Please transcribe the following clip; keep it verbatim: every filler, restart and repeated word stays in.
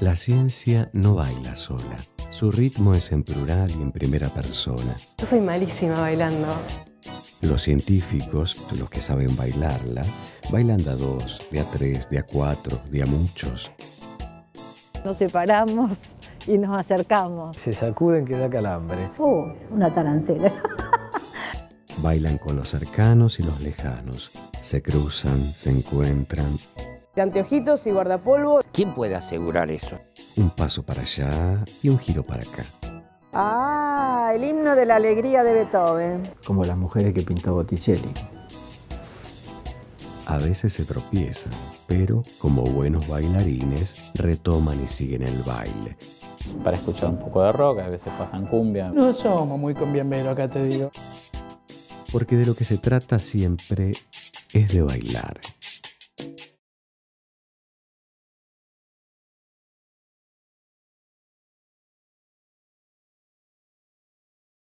La ciencia no baila sola. Su ritmo es en plural y en primera persona. Yo soy malísima bailando. Los científicos, los que saben bailarla, bailan de a dos, de a tres, de a cuatro, de a muchos. Nos separamos y nos acercamos. Se sacuden que da calambre. ¡Oh, una tarantela! Bailan con los cercanos y los lejanos. Se cruzan, se encuentran. De anteojitos y guardapolvo. ¿Quién puede asegurar eso? Un paso para allá y un giro para acá. Ah, el himno de la alegría de Beethoven. Como las mujeres que pintó Botticelli. A veces se tropiezan, pero como buenos bailarines, retoman y siguen el baile. Para escuchar un poco de rock, a veces pasan cumbia. No somos muy cumbiamberos, acá te digo. Porque de lo que se trata siempre es de bailar.